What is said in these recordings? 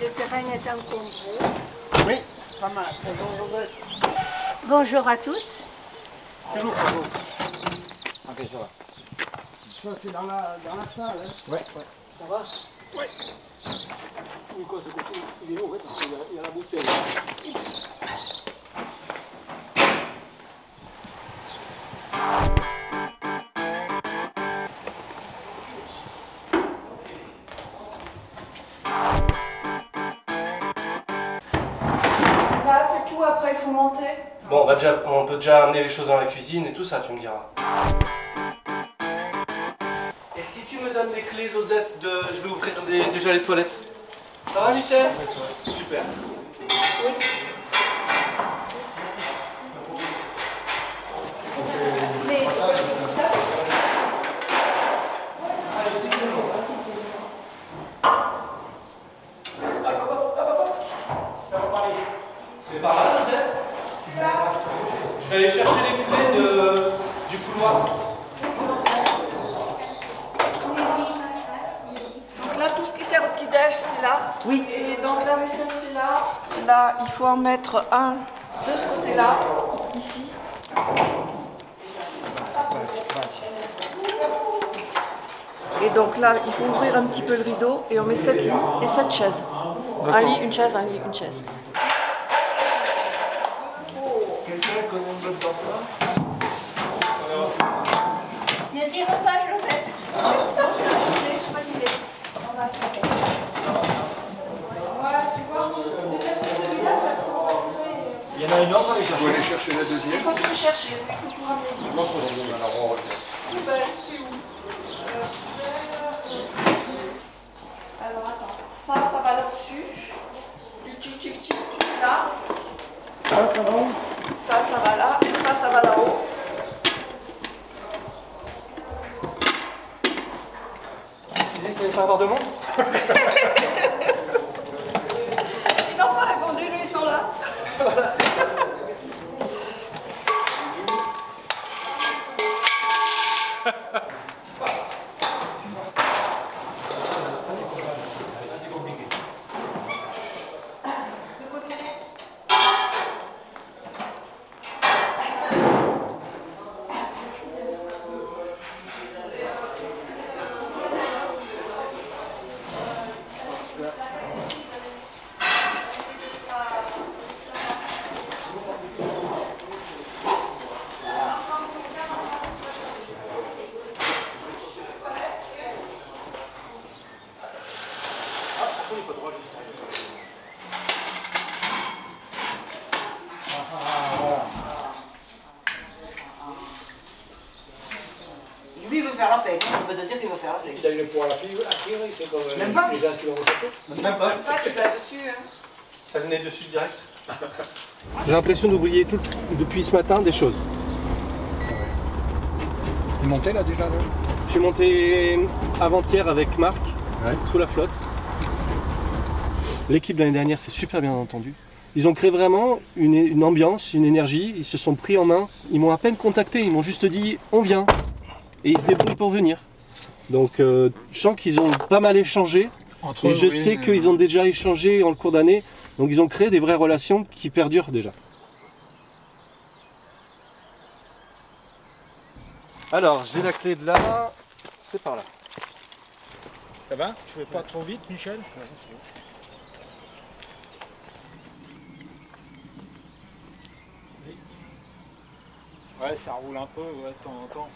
le terrain est encombré. Oui, pas mal. Bonjour à tous. Bonjour. Ok, ça va. Ça, c'est dans la salle, hein? Oui. Ouais. Ça va? Oui. Il est lourd, parce qu'il y a la bouteille. Là, c'est tout, après il faut monter. Bon, on peut déjà amener les choses dans la cuisine et tout ça, tu me diras. Et si tu me donnes les clés, Josette, je vais ouvrir déjà les toilettes. Ça va, Michel? Super. Oui. Je vais aller chercher les clés du couloir. Donc là, tout ce qui sert au petit-déj, c'est là. Oui. Et donc la vaisselle, c'est là. Là, il faut en mettre un de ce côté-là, ici. Et donc là, il faut ouvrir un petit peu le rideau et on met 7 lits et 7 chaises. Un lit, une chaise, un lit, une chaise. Ne tire pas, Josette. On va faire. Il y en a une autre, il faut aller chercher la deuxième. Il faut que le chercher. Je montre aussi. C'est où? Alors attends. Ça va là-dessus. Tic-tic-tic-tic là. Ça va où? Ça va là, et ça va là-haut. Tu disais qu'il n'allait pas avoir de monde? Ils n'ont pas répondu, nous ils sont là. Voilà. Il a une poire à tirer, c'est comme les gens qui l'ont ressenti. Même pas. Tu vas dessus. Hein. Ça venait dessus direct. J'ai l'impression d'oublier tout depuis ce matin des choses. T'es monté là déjà? Je suis monté avant-hier avec Marc, ouais. Sous la flotte. L'équipe de l'année dernière s'est super bien entendue. Ils ont créé vraiment une ambiance, une énergie. Ils se sont pris en main. Ils m'ont à peine contacté. Ils m'ont juste dit on vient. Et ils se débrouillent pour venir. Donc je sens qu'ils ont pas mal échangé, entre et je sais qu'ils ont déjà échangé en cours d'année, donc ils ont créé des vraies relations qui perdurent déjà. Alors j'ai la clé de là, c'est par là. Ça va? Tu veux pas trop vite, Michel? Ouais, ça roule un peu, ouais, de temps en temps.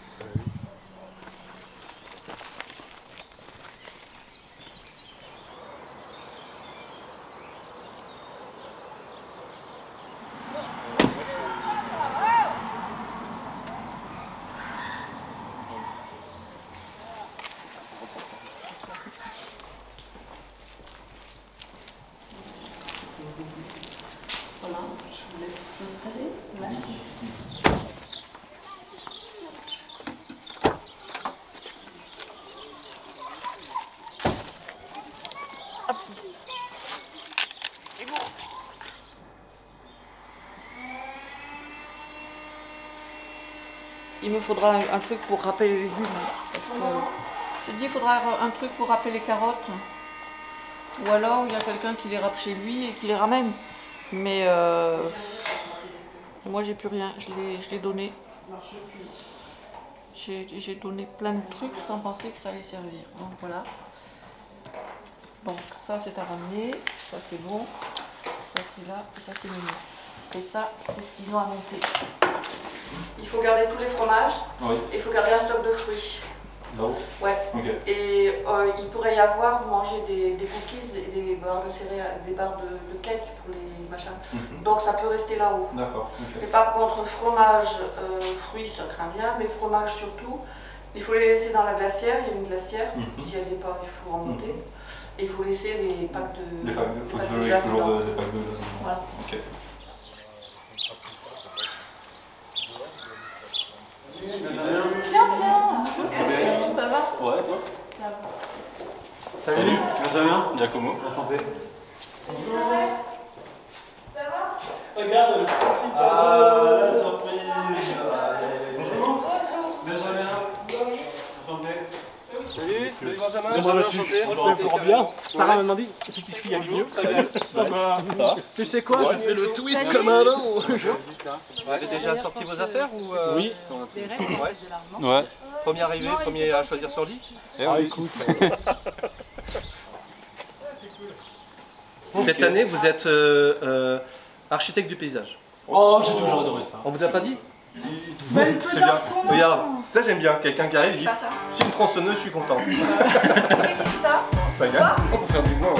Il me faudra un truc pour râper les légumes. Parce que, je te dis, il faudra un truc pour râper les carottes. Ou alors il y a quelqu'un qui les rappe chez lui et qui les ramène. Mais moi j'ai plus rien, je l'ai donné. J'ai donné plein de trucs sans penser que ça allait servir. Donc voilà. Donc ça c'est à ramener, ça c'est bon, ça c'est là et ça c'est mignon. Et ça c'est ce qu'ils ont à monter. Il faut garder tous les fromages, oui. Et il faut garder un stock de fruits. Non. Ouais. Okay. Et il pourrait y avoir manger des cookies et des barres de céréales, des barres de cake pour les machins. Mm-hmm. Donc ça peut rester là-haut. D'accord. Okay. Mais par contre fromage, fruits, ça craint bien, mais fromage surtout, il faut les laisser dans la glacière. Il y a une glacière. Mm-hmm. S'il n'y en a pas, il faut remonter. Mm-hmm. Et il faut laisser les packs de. Il faut toujours des packs de glace. Voilà. Okay. Tiens, ça va? Ouais, toi? Salut, Benjamin. Giacomo. Enchanté. Ça va? Regarde, le petit la surprise. Bonjour. Benjamin. Enchanté. Salut, salut Benjamin. Enchanté. Bonjour, bien. Sarah m'a demandé, c'est une petite fille à Vigneau. Tu sais quoi, je fais le twist comme un an. Vous avez déjà sorti vos affaires ou oui. Ouais. Premier arrivé, premier à choisir sur lit. Ah écoute. Cette année, vous êtes architecte du paysage. Oh, j'ai toujours adoré ça. On vous a pas dit? C'est bien. Regarde, ça j'aime bien. Quelqu'un qui arrive, il dit, si une tronçonneuse, je suis content. C'est qui ça? Ça y est, on peut faire du bois.